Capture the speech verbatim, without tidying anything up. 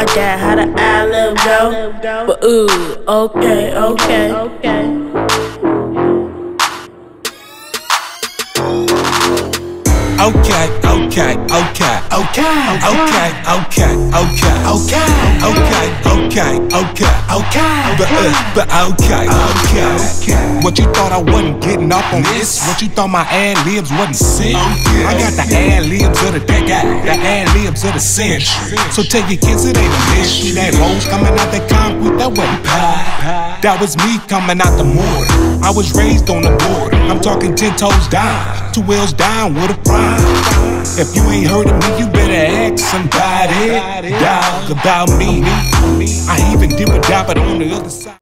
I got how the island go. But ooh, okay, okay, okay. Okay, okay, okay, okay, okay, okay, okay, okay, okay, okay, okay, okay, but uh, but okay, okay. What you thought I wasn't getting up on this? What you thought my ad libs wasn't sick? I got the ad libs of the day, got the ad libs of the century. So tell your kids it ain't a mystery. That rose coming out that concrete, that wasn't pie. That was me coming out the mortar. I was raised on the border. I'm talking ten toes down, two wheels down with a prime. If you ain't heard of me, you better ask somebody. Dog about me. I even dip a dab on the other side.